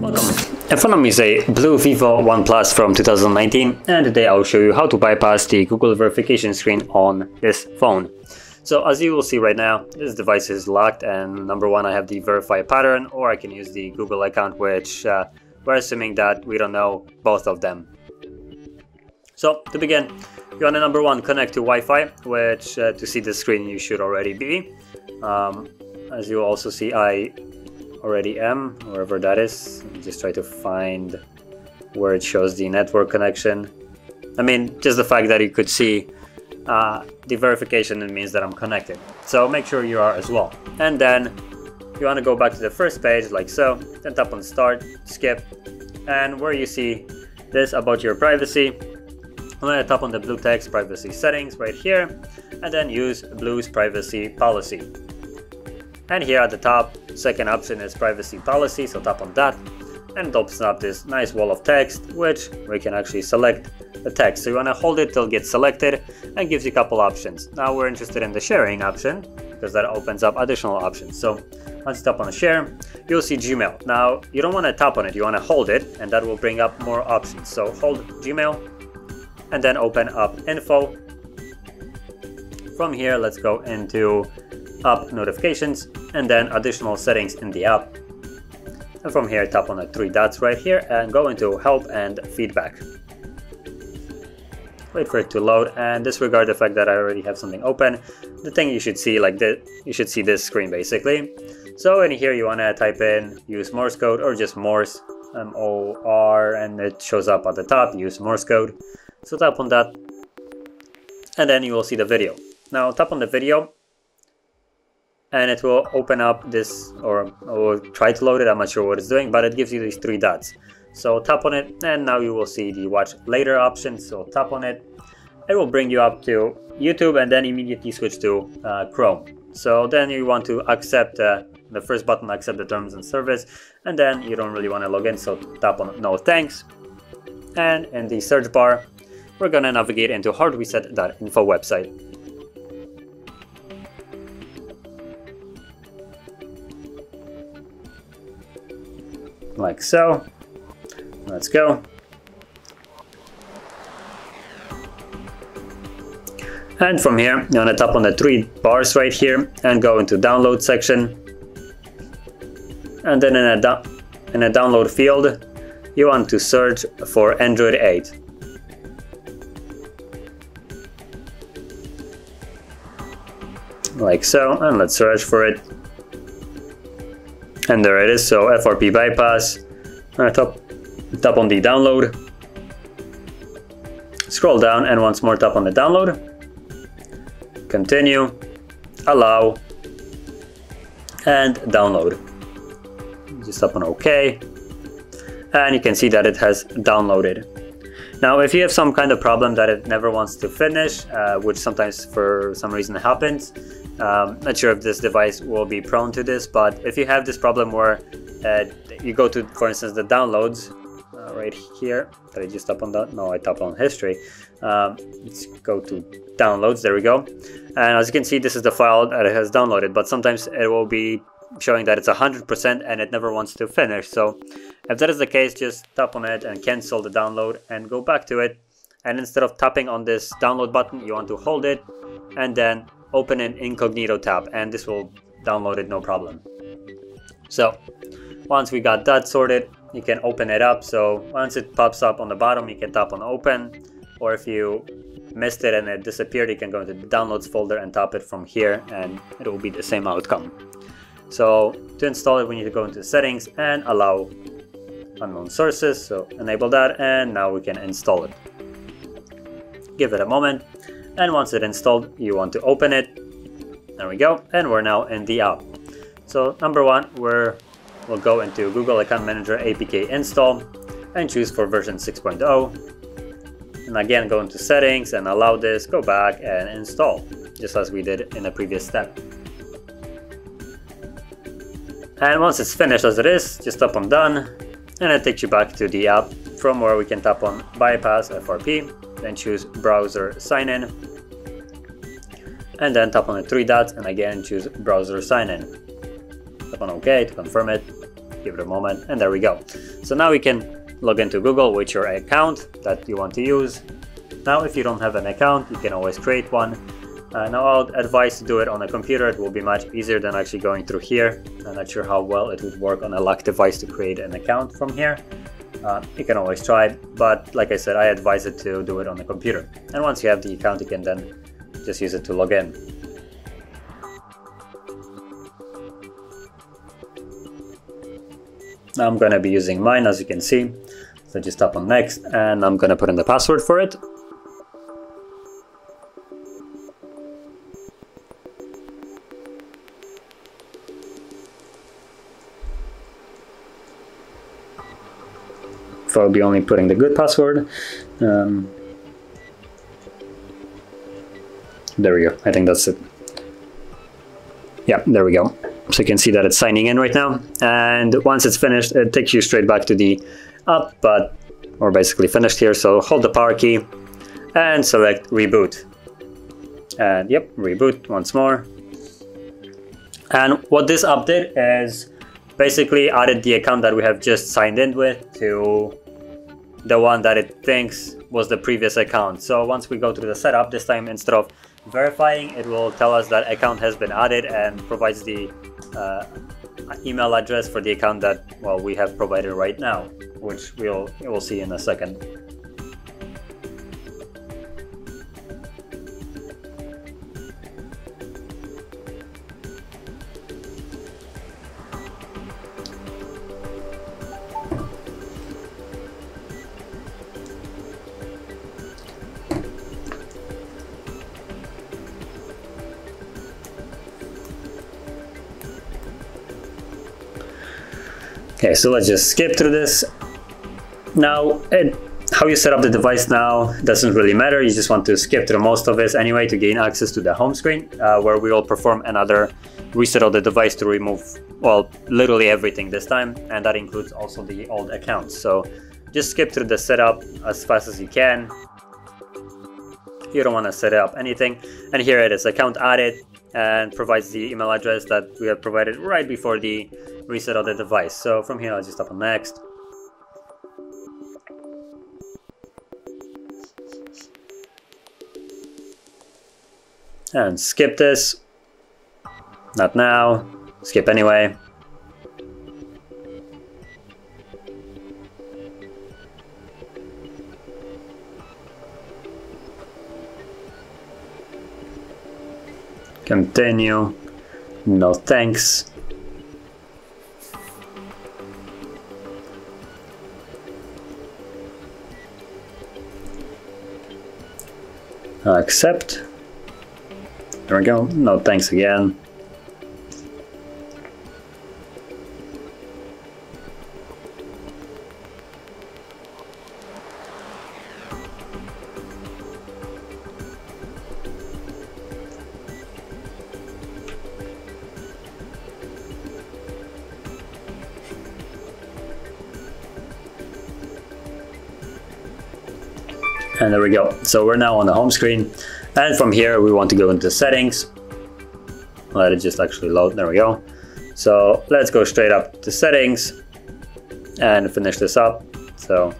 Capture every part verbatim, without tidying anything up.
Welcome. In front of me is a Blue Vivo OnePlus from two thousand nineteen, and today I'll show you how to bypass the Google verification screen on this phone. So as you will see right now, this device is locked, and number one, I have the verify pattern, or I can use the Google account, which uh, we're assuming that we don't know both of them. So to begin, you want to number one, connect to Wi-Fi, which uh, to see the screen you should already be. Um, as you also see, I already am, wherever that is. Just try to find where it shows the network connection. I mean, just the fact that you could see uh, the verification, it means that I'm connected. So make sure you are as well. And then you want to go back to the first page like so, then tap on start, skip, and where you see this about your privacy, I'm going to tap on the blue text privacy settings right here, and then use Blue's privacy policy. And here at the top, second option is privacy policy, so tap on that, and it opens up this nice wall of text, which we can actually select the text. So you want to hold it till it gets selected, and gives you a couple options. Now we're interested in the sharing option, because that opens up additional options. So once you tap on share, you'll see Gmail. Now you don't want to tap on it, you want to hold it, and that will bring up more options. So hold Gmail, and then open up info. From here, let's go into app notifications and then additional settings in the app. And from here, tap on the three dots right here and go into help and feedback. Wait for it to load and disregard the fact that I already have something open. The thing you should see like this, you should see this screen basically. So in here, you wanna type in use Morse code or just Morse, M O R, and it shows up at the top, use Morse code. So tap on that, and then you will see the video. Now tap on the video, and it will open up this, or will try to load it, I'm not sure what it's doing, but it gives you these three dots. So tap on it, and now you will see the watch later option, so tap on it. It will bring you up to YouTube, and then immediately switch to uh, Chrome. So then you want to accept uh, the first button, accept the terms and service, and then you don't really want to log in, so tap on no thanks. And in the search bar, we're gonna navigate into hard reset dot info website. Like so. Let's go. And from here, you wanna tap on the three bars right here and go into download section. And then in a, in a download field, you want to search for Android eight. Like so, and let's search for it, and there it is. So F R P bypass, and tap, tap on the download, scroll down, and once more tap on the download, continue, allow, and download. Just tap on OK, and you can see that it has downloaded. Now if you have some kind of problem that it never wants to finish, uh, which sometimes for some reason happens, um, not sure if this device will be prone to this, but if you have this problem where uh, you go to, for instance, the downloads uh, right here, did I just tap on that? No, I tap on history. Um, let's go to downloads, there we go. And as you can see, this is the file that it has downloaded, but sometimes it will be showing that it's one hundred percent and it never wants to finish. So if that is the case, just tap on it and cancel the download and go back to it. And instead of tapping on this download button, you want to hold it and then open an incognito tab, and this will download it no problem. So once we got that sorted, you can open it up. So once it pops up on the bottom, you can tap on open, or if you missed it and it disappeared, you can go into the downloads folder and tap it from here, and it will be the same outcome. So to install it, we need to go into settings and allow unknown sources, so enable that, and now we can install it. Give it a moment, and once it's installed, you want to open it. There we go, and we're now in the app. So number one, we're, we'll go into Google Account Manager A P K install and choose for version six point oh, and again go into settings and allow this, go back and install, just as we did in the previous step. And once it's finished as it is, just tap on done, and it takes you back to the app, from where we can tap on bypass F R P, then choose browser sign in, and then tap on the three dots and again choose browser sign in. Tap on OK to confirm it, give it a moment, and there we go. So now we can log into Google with your account that you want to use. Now if you don't have an account, you can always create one. Uh, now I would advise to do it on a computer. It will be much easier than actually going through here. I'm not sure how well it would work on a locked device to create an account from here. Uh, you can always try, but like I said, I advise it to do it on the computer. And once you have the account, you can then just use it to log in. Now I'm going to be using mine, as you can see. So just tap on next, and I'm going to put in the password for it. So I'll be only putting the good password. Um, there we go. I think that's it. Yeah, there we go. So you can see that it's signing in right now. And once it's finished, it takes you straight back to the app, but we're basically finished here. So hold the power key and select reboot. And yep, reboot once more. And what this app did is basically added the account that we have just signed in with to the one that it thinks was the previous account. So once we go through the setup, this time instead of verifying, it will tell us that account has been added and provides the uh, email address for the account that, well, we have provided right now, which we'll we'll see in a second. Okay, so let's just skip through this. Now, it, how you set up the device now doesn't really matter. You just want to skip through most of this anyway to gain access to the home screen, uh, where we will perform another reset of the device to remove, well, literally everything this time, and that includes also the old accounts. So just skip through the setup as fast as you can. You don't want to set up anything. And here it is, account added, and provides the email address that we have provided right before the reset of the device. So from here, I'll just tap on next. And skip this. Not now. Skip anyway. Continue. No thanks. Accept. There we go. No thanks again. And there we go. So we're now on the home screen, and from here we want to go into settings. Let it just actually load. There we go. So let's go straight up to settings and finish this up. So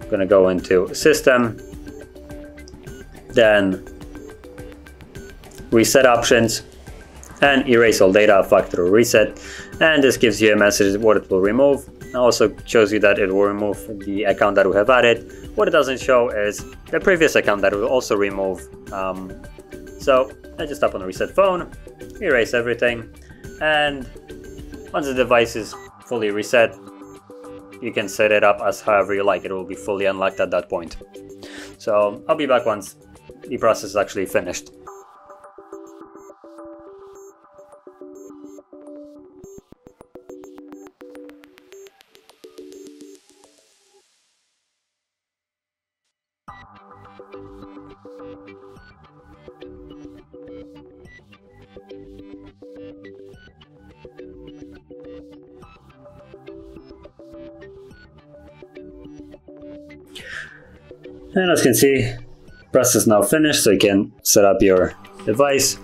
I'm gonna go into system, then reset options, and erase all data factory reset. And this gives you a message what it will remove. It also shows you that it will remove the account that we have added. What it doesn't show is the previous account that it will also remove. Um, so I just tap on the reset phone, erase everything, and once the device is fully reset, you can set it up as however you like. It will be fully unlocked at that point. So I'll be back once the process is actually finished. And as you can see, process is now finished, so you can set up your device.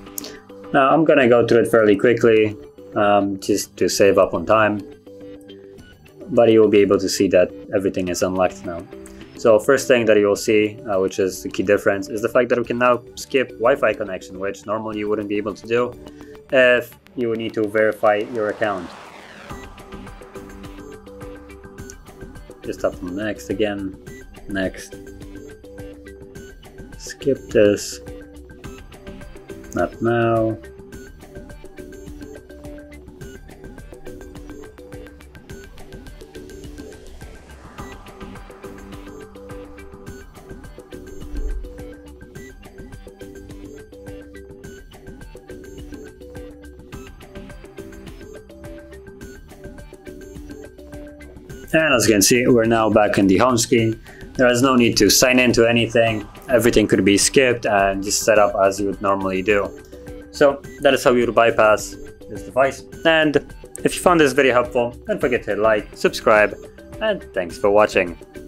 Now I'm gonna go through it fairly quickly, um, just to save up on time. But you will be able to see that everything is unlocked now. So first thing that you will see, uh, which is the key difference, is the fact that we can now skip Wi-Fi connection, which normally you wouldn't be able to do if you would need to verify your account. Just tap on next again, next. Skip this, not now. And as you can see, we're now back in the home screen. There is no need to sign into anything. Everything could be skipped and just set up as you would normally do. So that is how you would bypass this device. And if you found this video helpful, don't forget to like, subscribe, and thanks for watching.